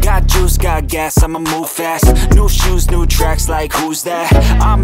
Got juice, got gas, I'ma move fast. New shoes, new tracks, like who's that? I'm